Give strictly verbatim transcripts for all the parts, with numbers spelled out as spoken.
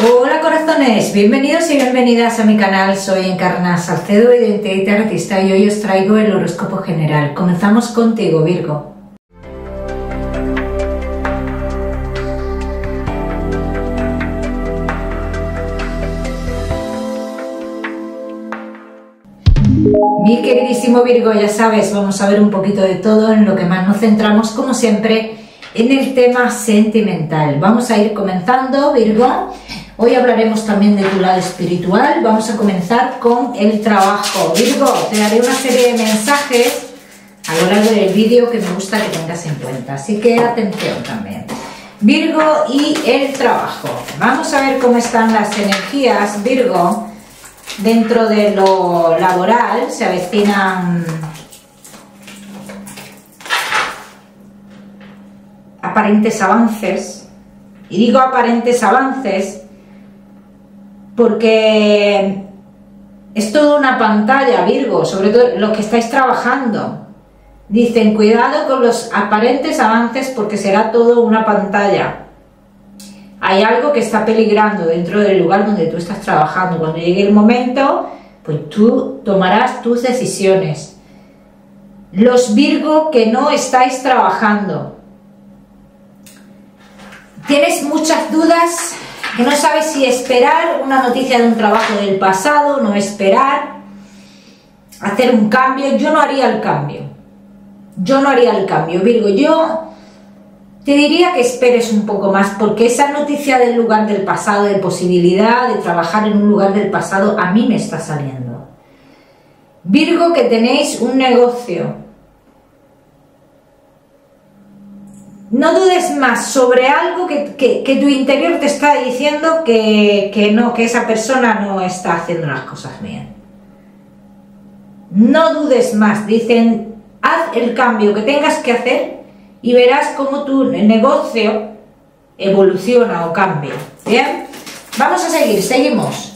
Hola corazones, bienvenidos y bienvenidas a mi canal. Soy Encarna Salcedo, Identidad Artista, y hoy os traigo el horóscopo general. Comenzamos contigo, Virgo. Mi queridísimo Virgo, ya sabes, vamos a ver un poquito de todo, en lo que más nos centramos, como siempre, en el tema sentimental. Vamos a ir comenzando, Virgo. Hoy hablaremos también de tu lado espiritual. Vamos a comenzar con el trabajo. Virgo, te daré una serie de mensajes a lo largo del vídeo que me gusta que tengas en cuenta, así que atención también. Virgo y el trabajo. Vamos a ver cómo están las energías, Virgo. Dentro de lo laboral se avecinan aparentes avances, y digo aparentes avances porque es toda una pantalla, Virgo, sobre todo los que estáis trabajando. Dicen, cuidado con los aparentes avances porque será todo una pantalla. Hay algo que está peligrando dentro del lugar donde tú estás trabajando. Cuando llegue el momento, pues tú tomarás tus decisiones. Los Virgo que no estáis trabajando, tienes muchas dudas, que no sabes si esperar una noticia de un trabajo del pasado, no esperar, hacer un cambio. Yo no haría el cambio. Yo no haría el cambio, Virgo. Yo te diría que esperes un poco más, porque esa noticia del lugar del pasado, de posibilidad de trabajar en un lugar del pasado, a mí me está saliendo. Virgo, que tenéis un negocio. No dudes más sobre algo que, que, que tu interior te está diciendo que, que no, que esa persona no está haciendo las cosas bien. No dudes más, dicen, haz el cambio que tengas que hacer y verás cómo tu negocio evoluciona o cambia. Bien, vamos a seguir, seguimos.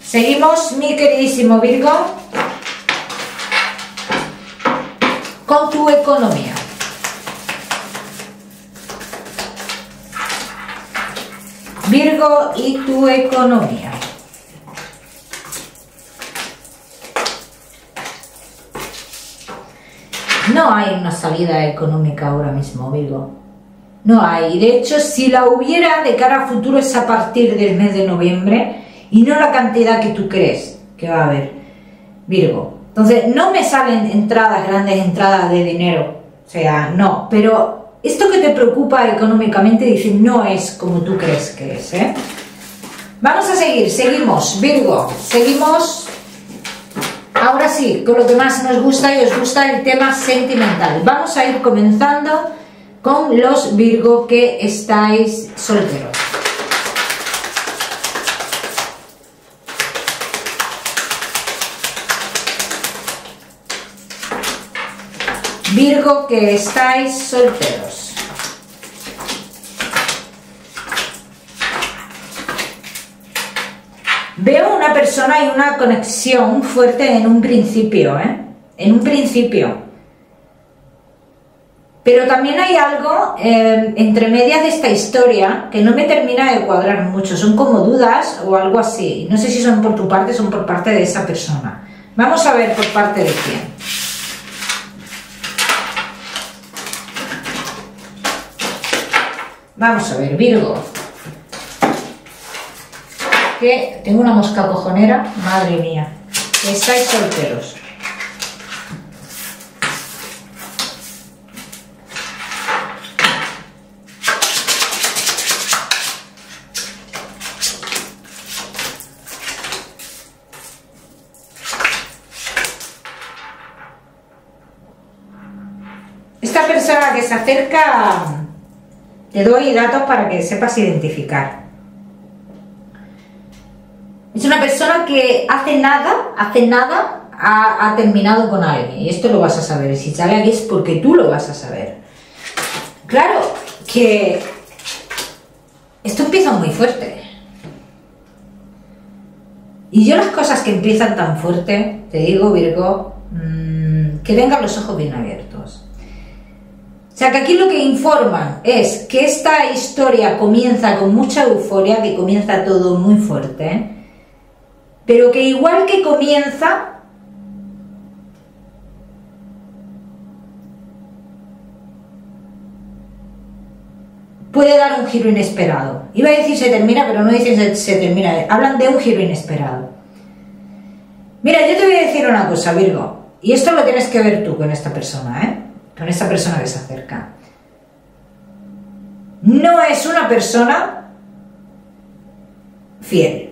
Seguimos, mi queridísimo Virgo, con tu economía. Virgo y tu economía. No hay una salida económica ahora mismo, Virgo. No hay. De hecho, si la hubiera de cara a futuro es a partir del mes de noviembre y no la cantidad que tú crees que va a haber, Virgo. Entonces, no me salen entradas, grandes entradas de dinero. O sea, no. Pero esto que te preocupa económicamente, dice, no es como tú crees que es, ¿eh? Vamos a seguir, seguimos, Virgo, seguimos. Ahora sí, con lo que más nos gusta y os gusta, el tema sentimental. Vamos a ir comenzando con los Virgo que estáis solteros. Virgo que estáis solteros. Veo una persona y una conexión fuerte en un principio, ¿eh? En un principio. Pero también hay algo eh, entre medias de esta historia que no me termina de cuadrar mucho. Son como dudas o algo así. No sé si son por tu parte, son por parte de esa persona. Vamos a ver por parte de quién. Vamos a ver, Virgo, que tengo una mosca cojonera, madre mía, que estáis solteros. Esta persona que se acerca, te doy datos para que sepas identificar. Es una persona que hace nada, hace nada, ha, ha terminado con alguien. Y esto lo vas a saber. Si sale aquí es porque tú lo vas a saber. Claro que esto empieza muy fuerte. Y yo las cosas que empiezan tan fuerte, te digo, Virgo, mmm, que tengan los ojos bien abiertos. O sea, que aquí lo que informa es que esta historia comienza con mucha euforia, que comienza todo muy fuerte, ¿eh? Pero que igual que comienza, puede dar un giro inesperado. Iba a decir se termina, pero no dicen se, se termina. Hablan de un giro inesperado. Mira, yo te voy a decir una cosa, Virgo, y esto lo tienes que ver tú con esta persona, ¿eh? Con esta persona que se acerca. No es una persona fiel.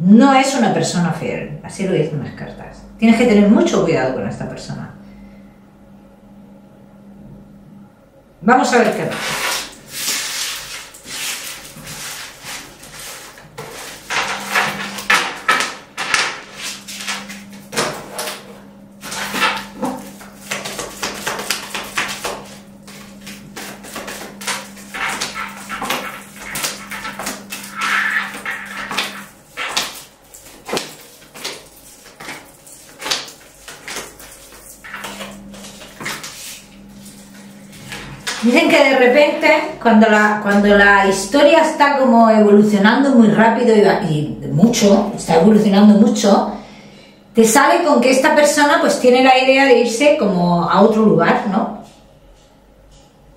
No es una persona fiel. Así lo dicen las cartas. Tienes que tener mucho cuidado con esta persona. Vamos a ver qué pasa. Dicen que de repente, cuando la, cuando la historia está como evolucionando muy rápido y, y mucho, está evolucionando mucho, te sale con que esta persona pues tiene la idea de irse como a otro lugar, ¿no?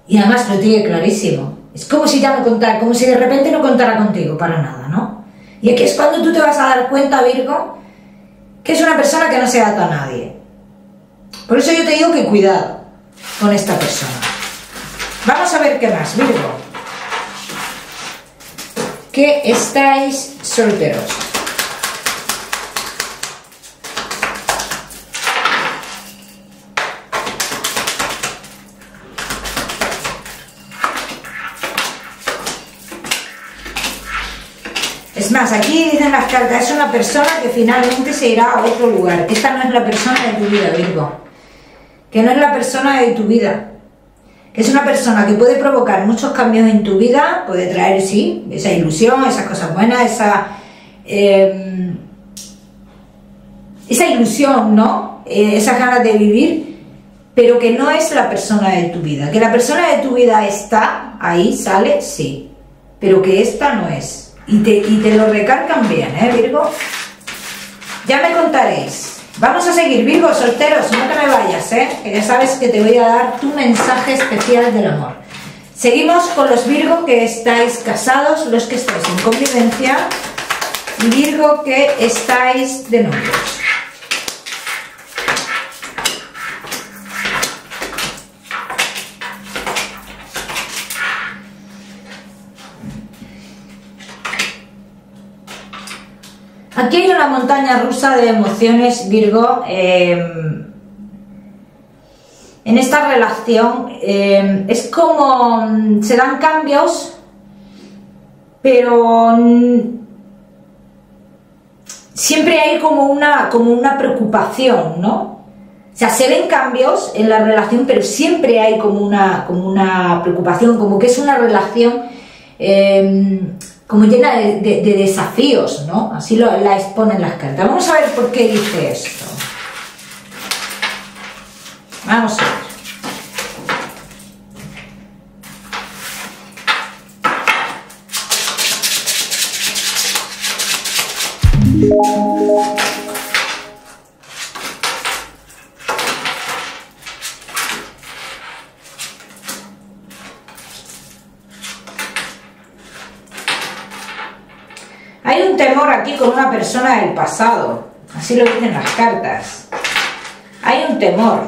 Y además lo tiene clarísimo. Es como si ya no contara, como si de repente no contara contigo para nada, ¿no? Y aquí es cuando tú te vas a dar cuenta, Virgo, que es una persona que no se ata a nadie. Por eso yo te digo que cuidado con esta persona. Vamos a ver qué más, Virgo. Que estáis solteros. Es más, aquí dicen las cartas, es una persona que finalmente se irá a otro lugar. Esta no es la persona de tu vida, Virgo. Que no es la persona de tu vida. Es una persona que puede provocar muchos cambios en tu vida, puede traer, sí, esa ilusión, esas cosas buenas, esa, eh, esa ilusión, ¿no? Eh, esas ganas de vivir, pero que no es la persona de tu vida. Que la persona de tu vida está ahí, sale, sí, pero que esta no es. Y te, y te lo recargan bien, ¿eh, Virgo? Ya me contaréis. Vamos a seguir, Virgo, solteros, no te me vayas, ¿eh? Que ya sabes que te voy a dar tu mensaje especial del amor. Seguimos con los Virgo que estáis casados, los que estáis en convivencia, y Virgo que estáis de novios. Aquí hay una montaña rusa de emociones, Virgo. Eh, en esta relación eh, es como se dan cambios, pero siempre hay como una, como una preocupación, ¿no? O sea, se ven cambios en la relación, pero siempre hay como una, como una preocupación, como que es una relación... Eh, como llena de, de, de desafíos, ¿no? Así lo, la exponen las cartas. Vamos a ver por qué dice esto. Vamos a ver. Hay un temor aquí con una persona del pasado, así lo dicen las cartas. Hay un temor.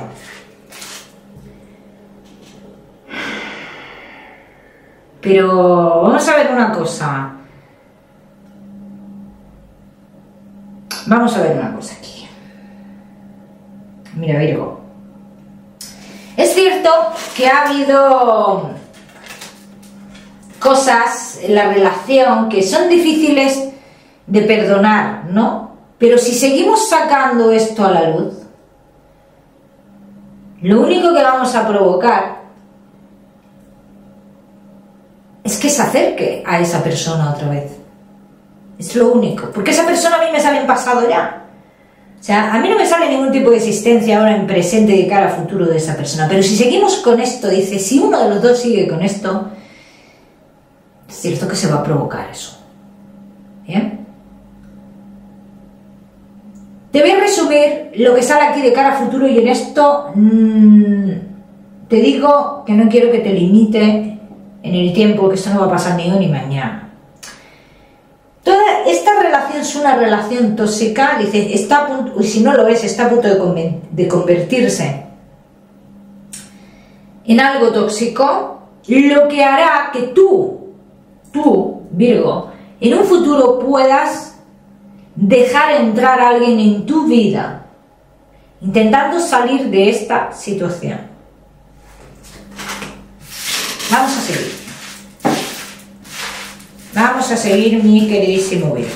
Pero vamos a ver una cosa. Vamos a ver una cosa aquí. Mira, Virgo. Es cierto que ha habido cosas en la relación que son difíciles de perdonar, ¿no? Pero si seguimos sacando esto a la luz, lo único que vamos a provocar es que se acerque a esa persona otra vez. Es lo único. Porque esa persona a mí me sale en pasado ya. O sea, a mí no me sale ningún tipo de existencia ahora en presente de cara a futuro de esa persona. Pero si seguimos con esto, dice, si uno de los dos sigue con esto, es cierto que se va a provocar eso. ¿Bien? Te voy a resumir lo que sale aquí de cara a futuro, y en esto mmm, te digo que no quiero que te limite en el tiempo, que esto no va a pasar ni hoy ni mañana. Toda esta relación es una relación tóxica, dice, está a punto, y si no lo es, está a punto de, de convertirse en algo tóxico, lo que hará que tú, tú, Virgo, en un futuro puedas dejar entrar a alguien en tu vida, intentando salir de esta situación. Vamos a seguir. Vamos a seguir, mi queridísimo Virgo.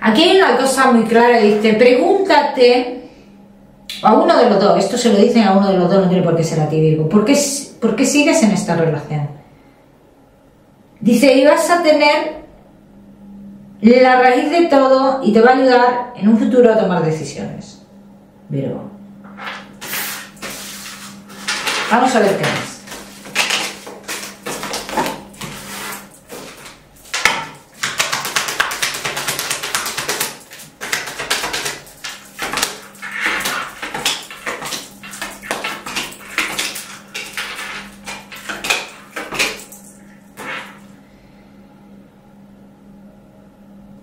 Aquí hay una cosa muy clara, dice, pregúntate a uno de los dos, esto se lo dicen a uno de los dos, no tiene por qué ser a ti, Virgo, ¿por qué, por qué sigues en esta relación? Dice, y vas a tener la raíz de todo y te va a ayudar en un futuro a tomar decisiones, Virgo. Vamos a ver qué es.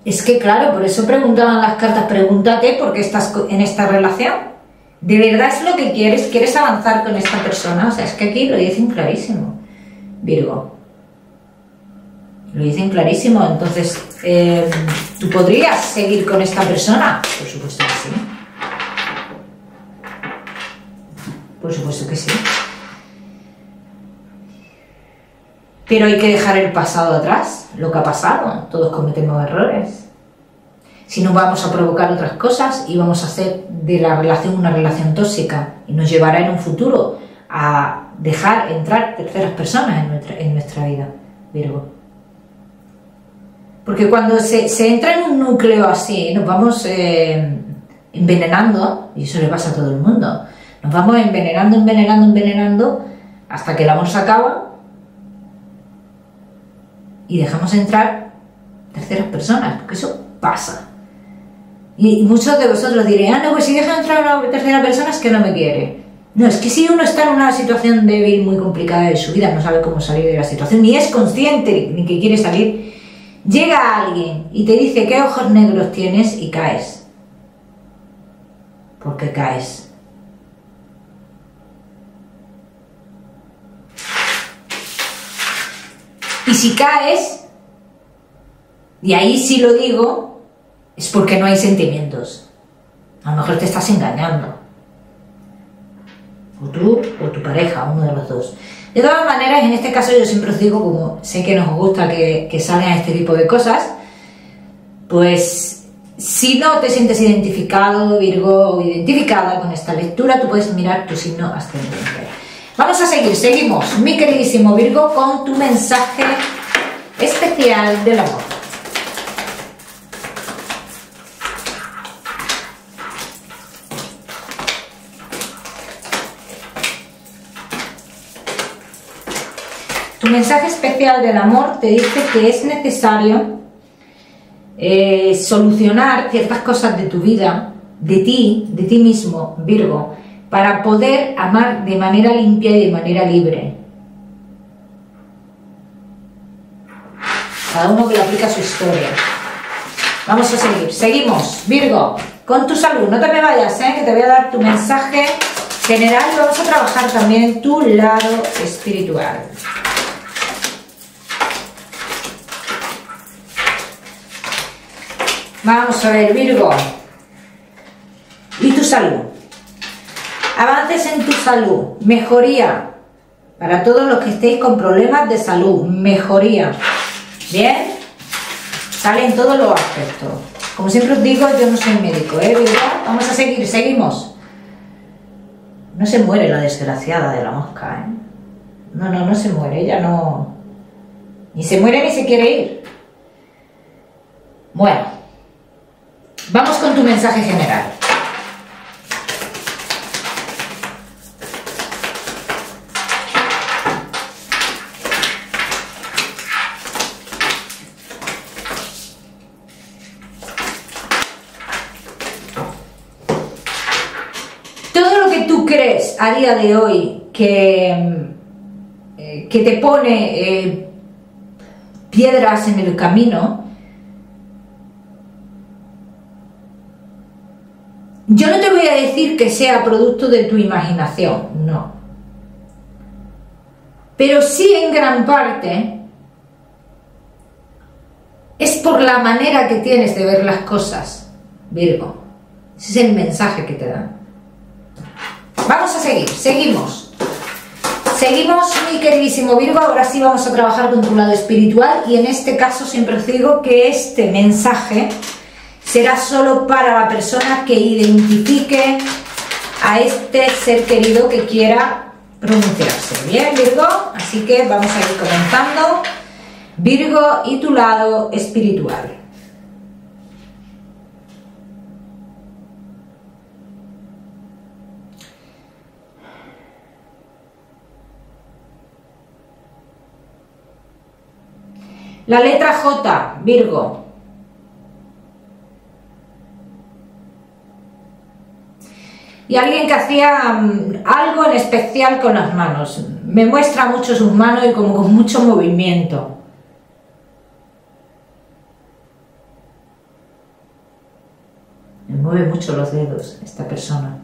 Es que claro, por eso preguntaban las cartas, pregúntate por qué estás en esta relación. ¿De verdad es lo que quieres? ¿Quieres avanzar con esta persona? O sea, es que aquí lo dicen clarísimo, Virgo. Lo dicen clarísimo, entonces, eh, ¿tú podrías seguir con esta persona? Por supuesto que sí. Por supuesto que sí. Pero hay que dejar el pasado atrás, lo que ha pasado, todos cometemos errores. Si no, vamos a provocar otras cosas y vamos a hacer de la relación una relación tóxica, y nos llevará en un futuro a dejar entrar terceras personas en nuestra, en nuestra vida, Virgo. Porque cuando se, se entra en un núcleo así, nos vamos eh, envenenando, y eso le pasa a todo el mundo, nos vamos envenenando, envenenando, envenenando, hasta que el amor se acaba, y dejamos entrar terceras personas, porque eso pasa. Y muchos de vosotros diréis, ah, no, pues si deja entrar a una tercera persona es que no me quiere. No, es que si uno está en una situación débil, muy complicada de su vida, no sabe cómo salir de la situación, ni es consciente ni que quiere salir, llega alguien y te dice qué ojos negros tienes y caes. Porque caes. Y si caes, y ahí sí lo digo, es porque no hay sentimientos. A lo mejor te estás engañando. O tú, o tu pareja, uno de los dos. De todas maneras, en este caso yo siempre os digo, como sé que nos gusta que, que salgan este tipo de cosas, pues si no te sientes identificado, Virgo, o identificada con esta lectura, tú puedes mirar tu signo ascendente. Vamos a seguir, seguimos, mi queridísimo Virgo, con tu mensaje especial del amor. Tu mensaje especial del amor te dice que es necesario eh, solucionar ciertas cosas de tu vida, de ti, de ti mismo, Virgo, para poder amar de manera limpia y de manera libre. Cada uno que le aplica su historia. Vamos a seguir. Seguimos, Virgo, con tu salud. No te me vayas, ¿eh? Que te voy a dar tu mensaje general. Vamos a trabajar también tu lado espiritual. Vamos a ver, Virgo. Y tu salud. Avances en tu salud, mejoría, Para todos los que estéis con problemas de salud, mejoría. ¿Bien? Salen todos los aspectos. Como siempre os digo, yo no soy médico, ¿eh? ¿Verdad? Vamos a seguir, seguimos. No se muere la desgraciada de la mosca, ¿eh? No, no, no se muere, ella no... Ni se muere ni se quiere ir. Bueno, vamos con tu mensaje general. ¿Crees a día de hoy que, que te pone eh, piedras en el camino? Yo no te voy a decir que sea producto de tu imaginación, no. Pero sí, en gran parte, es por la manera que tienes de ver las cosas, Virgo. Ese es el mensaje que te dan. Vamos a seguir, seguimos. Seguimos, mi queridísimo Virgo. Ahora sí vamos a trabajar con tu lado espiritual y en este caso siempre os digo que este mensaje será solo para la persona que identifique a este ser querido que quiera pronunciarse. Bien, Virgo, así que vamos a ir comenzando. Virgo y tu lado espiritual. La letra J, Virgo. Y alguien que hacía algo en especial con las manos. Me muestra mucho sus manos y como con mucho movimiento. Me mueve mucho los dedos esta persona.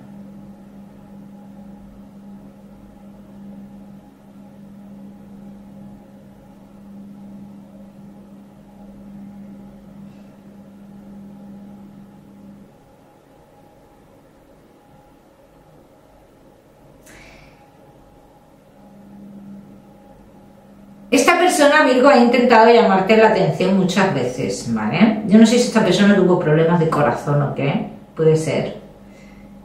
Esta persona, Virgo, ha intentado llamarte la atención muchas veces, ¿vale? Yo no sé si esta persona tuvo problemas de corazón o qué, puede ser.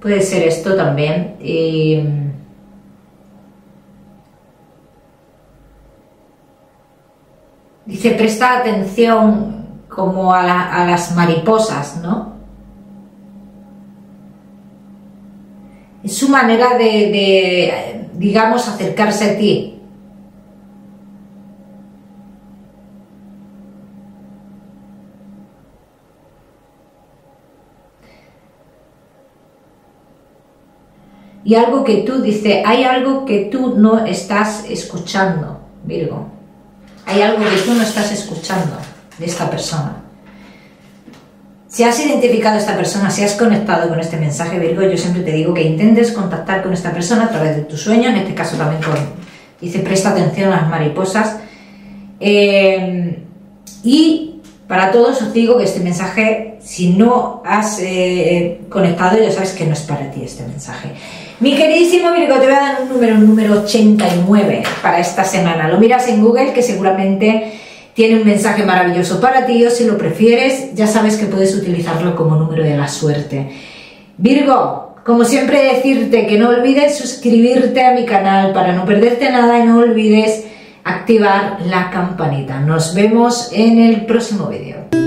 Puede ser esto también. Y... dice, presta atención como a, la, a las mariposas, ¿no? Es su manera de, de digamos, acercarse a ti. Y algo que tú, dice, hay algo que tú no estás escuchando, Virgo. Hay algo que tú no estás escuchando de esta persona. Si has identificado a esta persona, si has conectado con este mensaje, Virgo, yo siempre te digo que intentes contactar con esta persona a través de tu sueño, en este caso también con, dice, presta atención a las mariposas. Eh, y para todos os digo que este mensaje, si no has eh, conectado, ya sabes que no es para ti este mensaje. Mi queridísimo Virgo, te voy a dar un número, un número ochenta y nueve para esta semana. Lo miras en Google, que seguramente tiene un mensaje maravilloso para ti, o si lo prefieres, ya sabes que puedes utilizarlo como número de la suerte. Virgo, como siempre decirte que no olvides suscribirte a mi canal para no perderte nada y no olvides activar la campanita. Nos vemos en el próximo vídeo.